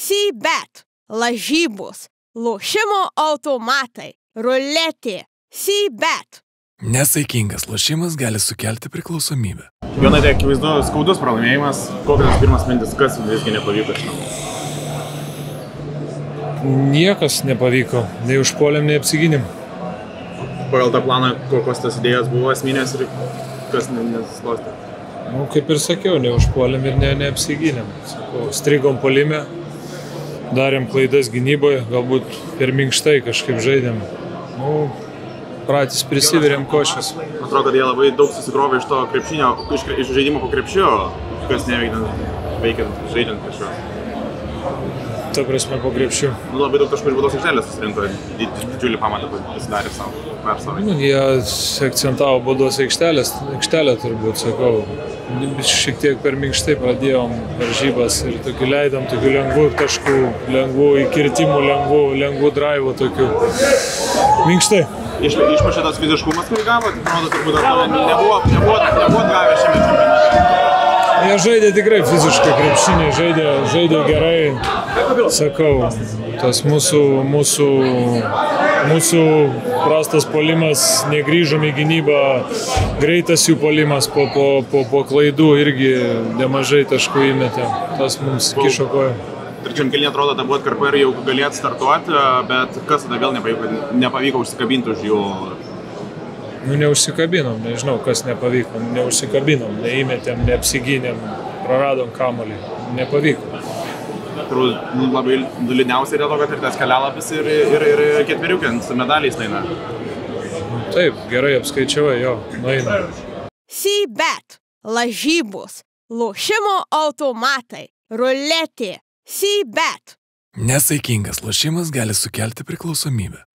SeaBet, lažybos, lošimo automatai, ruletė, SeaBet. Nesaikingas lošimas gali sukelti priklausomybę. Jonai, tai akivaizdu skaudus pralaimėjimas. Kokios pirmas mintis, kas visgi nepavyko šiandien? Niekas nepavyko, nei užpuolėm, nei apsiginim. Pagal tą planą, kokios tas idėjos buvo esminės ir kas nesusiklostė? Nu, kaip ir sakiau, nei užpuolėm ir neapsiginim. Sakau, strigom puolime, darėm klaidas gynyboje, galbūt per minkštai kažkaip žaidėm. Nu, pratys prisiverėm košės. Atrodo, kad jie labai daug susikrovė iš to krepšinio, iš žaidimo po krepšio, kas neveikiant žaidžiant kažko. Ta prasme, po krepšio. Labai daug kažkur būdos aikštelės susirinko, didžiulį pamatą pasidarė savo persavai. Jie akcentavo būdos aikštelę turbūt, sakau. Šiek tiek per minkštai pradėjom varžybas ir tokių leidom, tokių lengvų taškų, lengvų įkirtimų, lengvų draivų, tokių minkštai. Išpašė tas fiziškumas, kurį gavo, turbūt nebuvo gavę šiame čempionate. Jie žaidė tikrai fiziškai krepšinį, žaidė gerai, sakau, tas mūsų prastas puolimas, negrįžom į gynybą, greitas jų puolimas po klaidų irgi nemažai taškų įmetė, tas mums kišo koją. Trečiam kelnį atrodo, ta buvo atkarpa ir jau galėt startuoti, bet kas tada vėl nepavyko užsikabinti už jų? Nu, neužsikabinom, nežinau, kas nepavyko, neužsikabinom, neįmetėm, neapsigynėm, praradom kamuolį, nepavyko. Turbūt labai liūdniausiai dėl to, kad ir tas kelialapis ir ketveriukė su medaliais naina. Taip, gerai apskaičiavai, jo, naina. SeaBet, lažybos, lošimo automatai, ruletė. SeaBet. Nesaikingas lošimas gali sukelti priklausomybę.